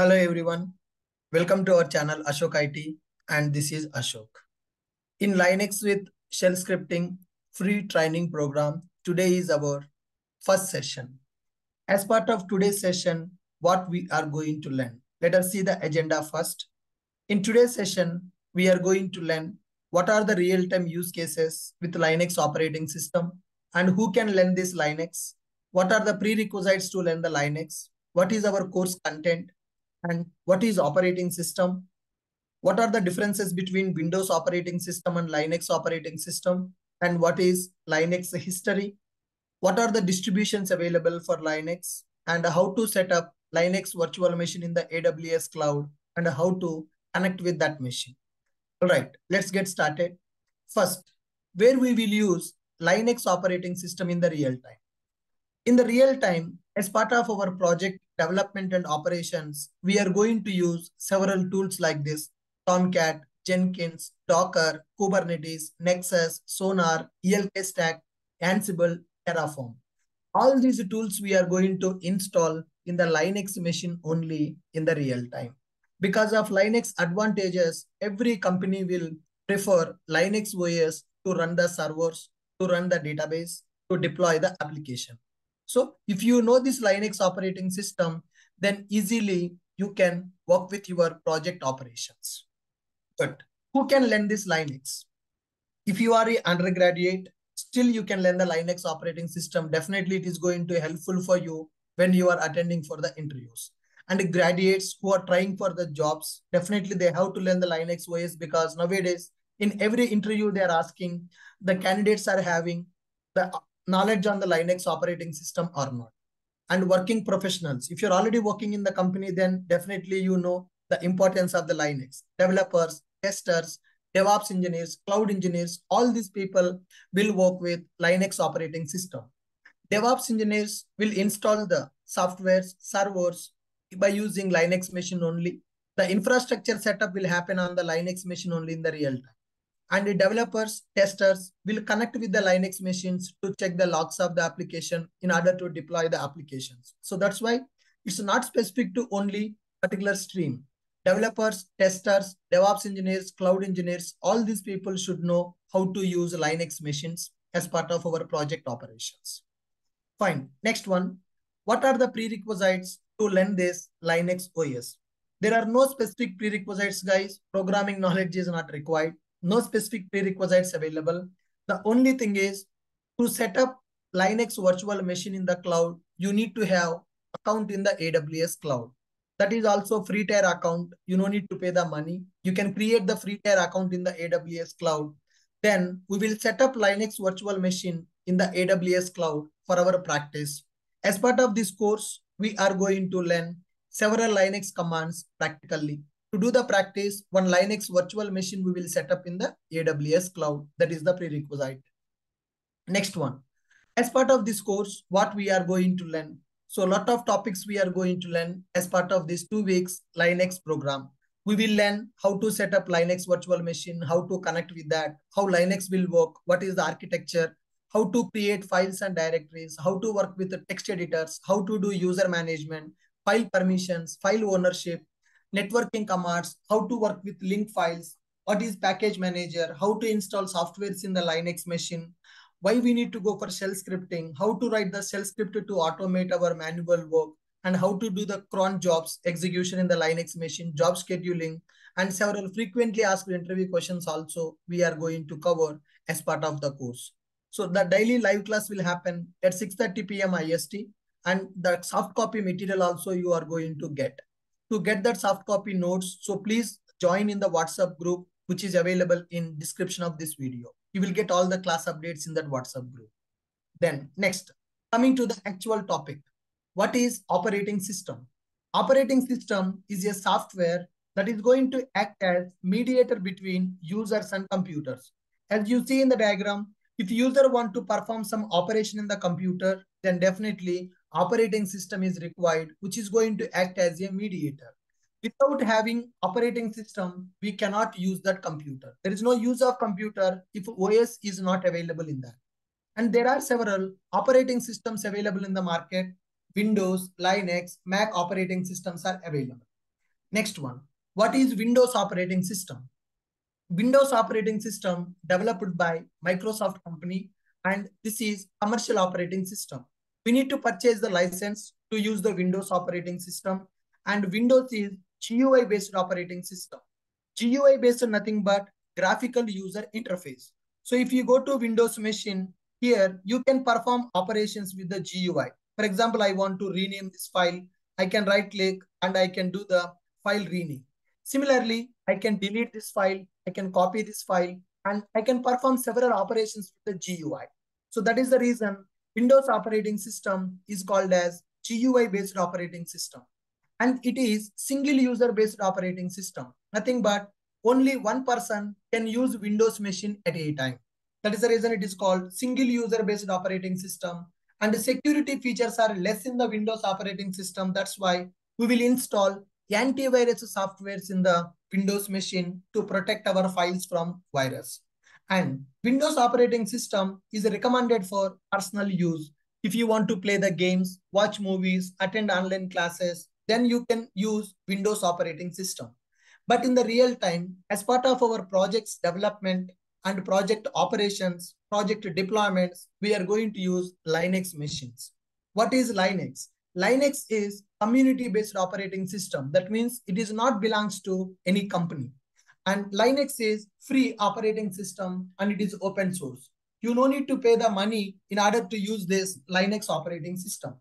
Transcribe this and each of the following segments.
Hello everyone, welcome to our channel Ashok IT, and this is Ashok. In Linux with Shell Scripting free training program, today is our first session. As part of today's session, what we are going to learn. Let us see the agenda first. In today's session, we are going to learn what are the real-time use cases with Linux operating system and who can learn this Linux, what are the prerequisites to learn the Linux, what is our course content, and what is operating system? What are the differences between Windows operating system and Linux operating system? And what is Linux history? What are the distributions available for Linux? And how to set up Linux virtual machine in the AWS cloud and how to connect with that machine. All right, let's get started. First, where we will use Linux operating system in the real time. In the real time, as part of our project development and operations, we are going to use several tools like this: Tomcat, Jenkins, Docker, Kubernetes, Nexus, Sonar, ELK Stack, Ansible, Terraform. All these tools we are going to install in the Linux machine only in the real time. Because of Linux advantages, every company will prefer Linux OS to run the servers, to run the database, to deploy the application. So if you know this Linux operating system, then easily you can work with your project operations. But who can learn this Linux? If you are an undergraduate, still you can learn the Linux operating system. Definitely it is going to be helpful for you when you are attending for the interviews. And graduates who are trying for the jobs, definitely they have to learn the Linux OS, because nowadays in every interview they are asking, the candidates are having the knowledge on the Linux operating system or not. And working professionals, if you're already working in the company, then definitely you know the importance of the Linux. Developers, testers, DevOps engineers, cloud engineers, all these people will work with Linux operating system. DevOps engineers will install the softwares, servers by using Linux machine only. The infrastructure setup will happen on the Linux machine only in the real time. And the developers, testers will connect with the Linux machines to check the logs of the application in order to deploy the applications. So that's why it's not specific to only particular stream. Developers, testers, DevOps engineers, cloud engineers, all these people should know how to use Linux machines as part of our project operations. Fine. Next one, what are the prerequisites to learn this Linux OS? There are no specific prerequisites, guys. Programming knowledge is not required. No specific prerequisites available. The only thing is, to set up Linux virtual machine in the cloud, you need to have account in the AWS cloud. That is also free tier account. You don't need to pay the money. You can create the free tier account in the AWS cloud. Then we will set up Linux virtual machine in the AWS cloud for our practice. As part of this course, we are going to learn several Linux commands practically. To do the practice, one Linux virtual machine we will set up in the AWS cloud. That is the prerequisite. Next one, as part of this course, what we are going to learn. So a lot of topics we are going to learn as part of this 2 weeks Linux program. We will learn how to set up Linux virtual machine, how to connect with that, how Linux will work, what is the architecture, how to create files and directories, how to work with the text editors, how to do user management, file permissions, file ownership, networking commands, how to work with link files, what is package manager, how to install softwares in the Linux machine, why we need to go for shell scripting, how to write the shell script to automate our manual work, and how to do the cron jobs execution in the Linux machine, job scheduling, and several frequently asked interview questions also we are going to cover as part of the course. So the daily live class will happen at 6:30 p.m. IST, and the soft copy material also you are going to get. To get that soft copy notes, so please join in the WhatsApp group, which is available in description of this video. You will get all the class updates in that WhatsApp group. Then next, coming to the actual topic, what is operating system? Operating system is a software that is going to act as mediator between users and computers. As you see in the diagram, if user want to perform some operation in the computer, then definitely operating system is required, which is going to act as a mediator. Without having operating system, we cannot use that computer. There is no use of computer if OS is not available in that. And there are several operating systems available in the market. Windows, Linux, Mac operating systems are available. Next one, what is Windows operating system? Windows operating system developed by Microsoft company, and this is commercial operating system. We need to purchase the license to use the Windows operating system, and Windows is GUI based operating system. GUI based on nothing but graphical user interface. So if you go to Windows machine, here you can perform operations with the GUI. For example, I want to rename this file. I can right click and I can do the file rename. Similarly, I can delete this file. I can copy this file and I can perform several operations with the GUI. So that is the reason Windows operating system is called as GUI based operating system. And it is single user based operating system. Nothing but only one person can use Windows machine at a time. That is the reason it is called single user based operating system. And the security features are less in the Windows operating system. That's why we will install antivirus softwares in the Windows machine to protect our files from virus. And Windows operating system is recommended for personal use. If you want to play the games, watch movies, attend online classes, then you can use Windows operating system. But in the real time, as part of our project's development and project operations, project deployments, we are going to use Linux machines. What is Linux? Linux is community-based operating system. That means it is not belongs to any company. And Linux is free operating system and it is open source. You no need to pay the money in order to use this Linux operating system.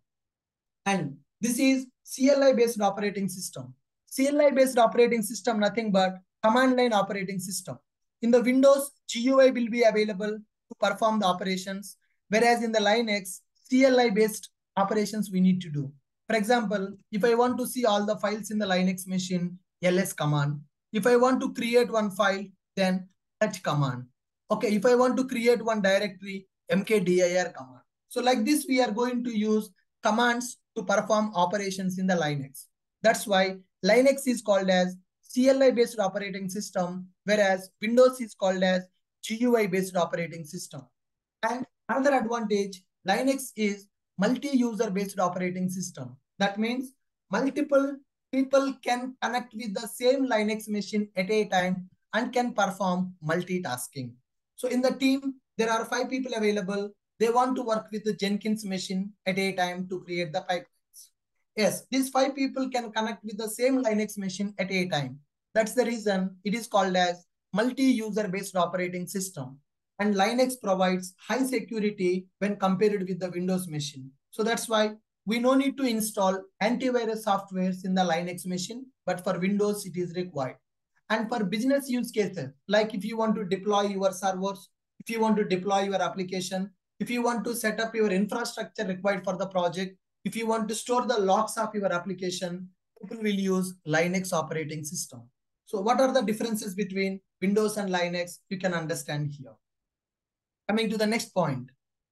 And this is CLI-based operating system. CLI-based operating system, nothing but command line operating system. In the Windows, GUI will be available to perform the operations, whereas in the Linux, CLI-based operations we need to do. For example, if I want to see all the files in the Linux machine, ls command. If I want to create one file, then that command. Okay, if I want to create one directory, mkdir command. So like this, we are going to use commands to perform operations in the Linux. That's why Linux is called as CLI-based operating system, whereas Windows is called as GUI-based operating system. And another advantage, Linux is multi-user-based operating system. That means multiple people can connect with the same Linux machine at a time and can perform multitasking. So in the team, there are 5 people available. They want to work with the Jenkins machine at a time to create the pipeline. Yes, these 5 people can connect with the same Linux machine at a time. That's the reason it is called as multi-user based operating system. And Linux provides high security when compared with the Windows machine. So that's why we no need to install antivirus softwares in the Linux machine, but for Windows it is required. And for business use cases, like if you want to deploy your servers, if you want to deploy your application, if you want to set up your infrastructure required for the project, if you want to store the logs of your application, people will use Linux operating system. So what are the differences between Windows and Linux? You can understand here. Coming to the next point,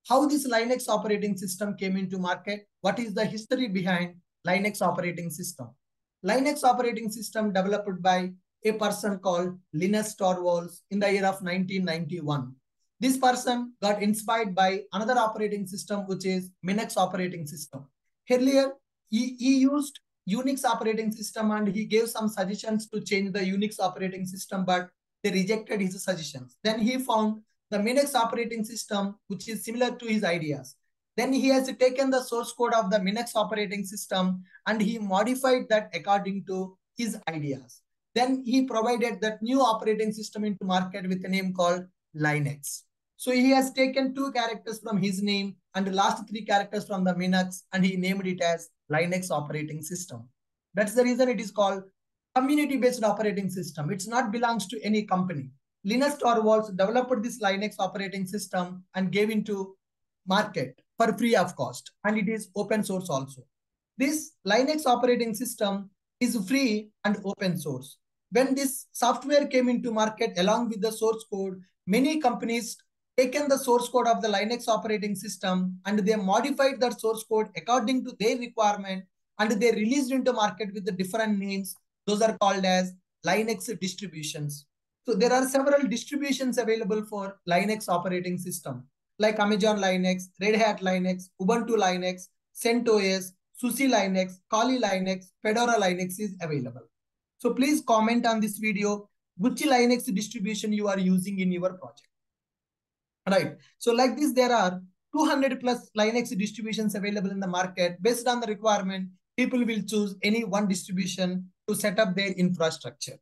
how this Linux operating system came into market? What is the history behind Linux operating system? Linux operating system developed by a person called Linus Torvalds in the year of 1991. This person got inspired by another operating system, which is Minix operating system. Earlier, he used Unix operating system and he gave some suggestions to change the Unix operating system, but they rejected his suggestions. Then he found the Minix operating system, which is similar to his ideas. Then he has taken the source code of the Minix operating system and he modified that according to his ideas. Then he provided that new operating system into market with a name called Linux. So he has taken 2 characters from his name and the last 3 characters from the Minix and he named it as Linux operating system. That's the reason it is called community-based operating system. It's not belongs to any company. Linus Torvalds developed this Linux operating system and gave into market for free of cost. And it is open source also. This Linux operating system is free and open source. When this software came into market along with the source code, many companies taken the source code of the Linux operating system and they modified that source code according to their requirement and they released into market with the different names. Those are called as Linux distributions. So there are several distributions available for Linux operating system like Amazon Linux, Red Hat Linux, Ubuntu Linux, CentOS, SUSE Linux, Kali Linux, Fedora Linux is available. So please comment on this video, which Linux distribution you are using in your project. Right. So like this, there are 200 plus Linux distributions available in the market. Based on the requirement, people will choose any one distribution to set up their infrastructure.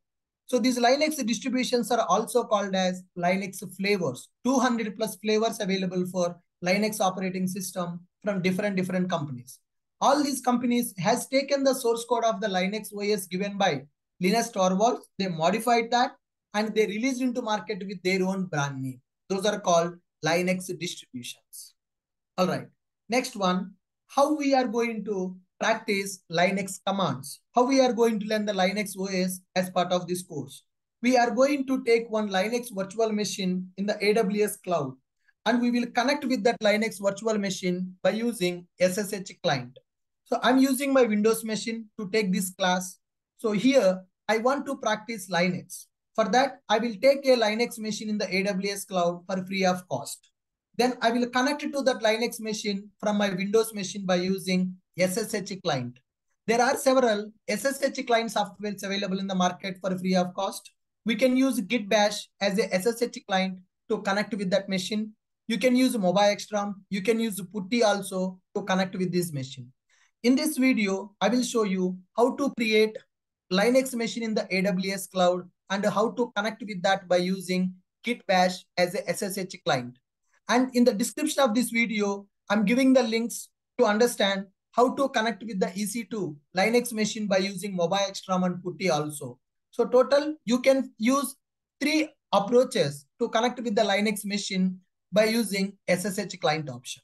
So these Linux distributions are also called as Linux flavors. 200 plus flavors available for Linux operating system from different companies. All these companies has taken the source code of the Linux OS given by Linus Torvalds. They modified that and they released into market with their own brand name. Those are called Linux distributions. All right. Next one, how we are going to practice Linux commands. How we are going to learn the Linux OS as part of this course. We are going to take one Linux virtual machine in the AWS cloud and we will connect with that Linux virtual machine by using SSH client. So I'm using my Windows machine to take this class. So here I want to practice Linux. For that, I will take a Linux machine in the AWS cloud for free of cost. Then I will connect it to that Linux machine from my Windows machine by using SSH client. There are several SSH client softwares available in the market for free of cost. We can use Git Bash as a SSH client to connect with that machine. You can use MobaXterm. You can use Putty also to connect with this machine. In this video, I will show you how to create Linux machine in the AWS cloud and how to connect with that by using Git Bash as a SSH client. And in the description of this video, I'm giving the links to understand how to connect with the EC2 Linux machine by using MobaXterm and Putty also. So total, you can use 3 approaches to connect with the Linux machine by using SSH client option.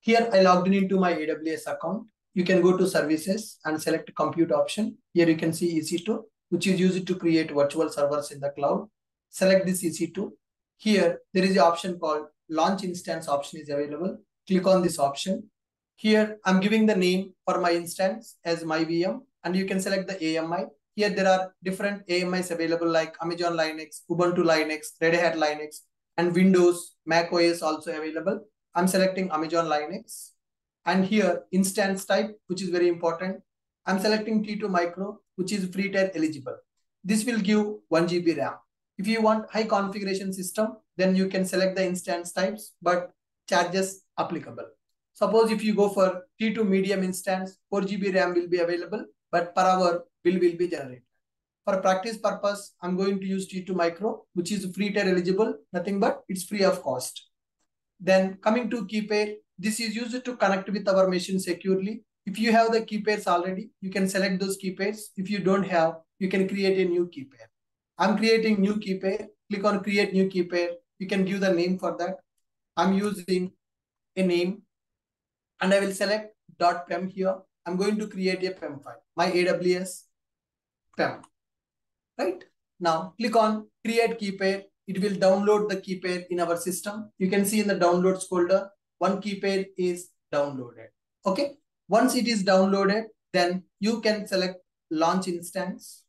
Here I logged into my AWS account. You can go to services and select compute option. Here you can see EC2, which is used to create virtual servers in the cloud. Select this EC2. Here there is an option called launch instance option is available. Click on this option. Here I'm giving the name for my instance as my VM, and you can select the AMI. Here there are different AMIs available like Amazon Linux, Ubuntu Linux, Red Hat Linux, and Windows, Mac OS also available. I'm selecting Amazon Linux. And here instance type, which is very important. I'm selecting T2 micro, which is free tier eligible. This will give 1 GB RAM. If you want high configuration system, then you can select the instance types, but charges applicable. Suppose if you go for T2 medium instance, 4 GB RAM will be available, but per hour bill will be generated. For practice purpose, I'm going to use T2 micro, which is free tier eligible, nothing but it's free of cost. Then coming to key pair, this is used to connect with our machine securely. If you have the key pairs already, you can select those key pairs. If you don't have, you can create a new key pair. I'm creating new key pair. Click on create new key pair. You can give the name for that. I'm using a name and I will select .pem here. I'm going to create a PEM file, my AWS PEM. Right? Now click on create key pair. It will download the key pair in our system. You can see in the downloads folder, one key pair is downloaded. Okay. Once it is downloaded, then you can select launch instance.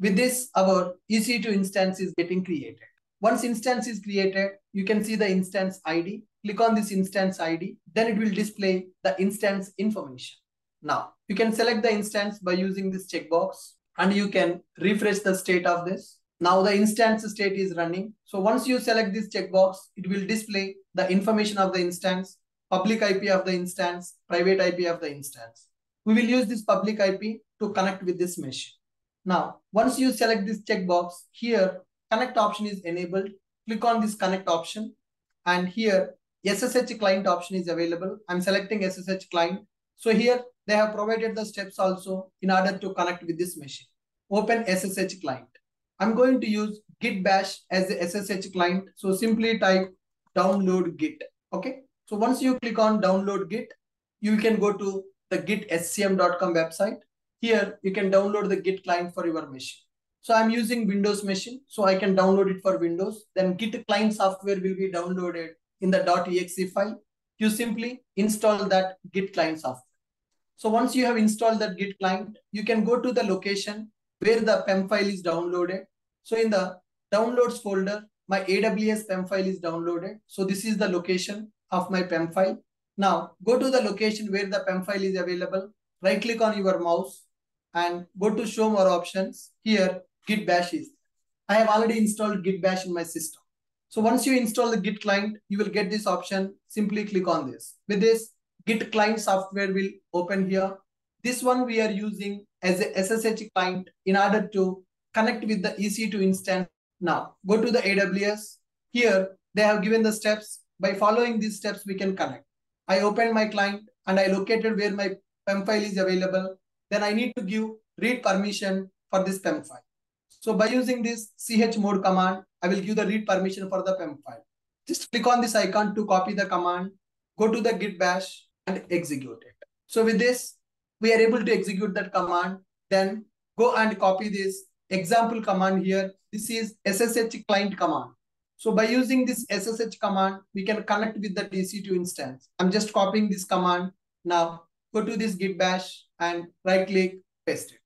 With this, our EC2 instance is getting created. Once instance is created, you can see the instance ID. Click on this instance ID. Then it will display the instance information. Now, you can select the instance by using this checkbox and you can refresh the state of this. Now the instance state is running. So once you select this checkbox, it will display the information of the instance, public IP of the instance, private IP of the instance. We will use this public IP to connect with this machine. Now, once you select this checkbox, here connect option is enabled. Click on this connect option and here SSH client option is available. I'm selecting SSH client. So here they have provided the steps also in order to connect with this machine. Open SSH client. I'm going to use Git Bash as the SSH client. So simply type download Git. Okay. So once you click on download Git, you can go to the gitscm.com website. Here, you can download the Git client for your machine. So I'm using Windows machine, so I can download it for Windows. Then Git client software will be downloaded in the .exe file. You simply install that Git client software. So once you have installed that Git client, you can go to the location where the PEM file is downloaded. So in the downloads folder, my AWS PEM file is downloaded. So this is the location of my PEM file. Now go to the location where the PEM file is available. right click on your mouse and go to show more options. Here Git Bash is there. I have already installed Git Bash in my system. So once you install the Git client, you will get this option. Simply click on this. With this, Git client software will open here. This one we are using as a SSH client in order to connect with the EC2 instance. Now go to the AWS. Here they have given the steps. By following these steps, we can connect. I opened my client and I located where my PEM file is available. Then I need to give read permission for this PEM file. So by using this chmod command, I will give the read permission for the PEM file. Just click on this icon to copy the command, go to the Git Bash and execute it. So with this, we are able to execute that command. Then go and copy this example command here. This is SSH client command. So by using this SSH command, we can connect with the EC2 instance. I'm just copying this command. Now go to this Git Bash and right click, paste it.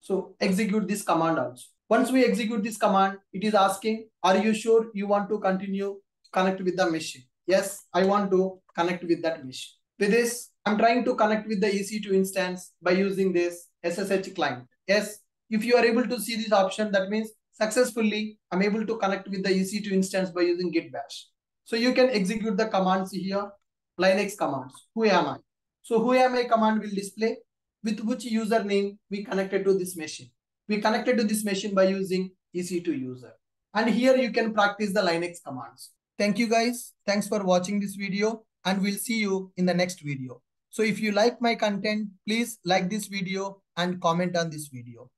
So execute this command also. Once we execute this command, it is asking, are you sure you want to continue connect with the machine? Yes, I want to connect with that machine. With this, I'm trying to connect with the EC2 instance by using this SSH client. Yes, if you are able to see this option, that means successfully I'm able to connect with the EC2 instance by using Git Bash. So you can execute the commands here, Linux commands. Who am I? So who am I command will display with which username we connected to this machine. We connected to this machine by using EC2 user. And here you can practice the Linux commands. Thank you guys. Thanks for watching this video and we'll see you in the next video. So if you like my content, please like this video and comment on this video.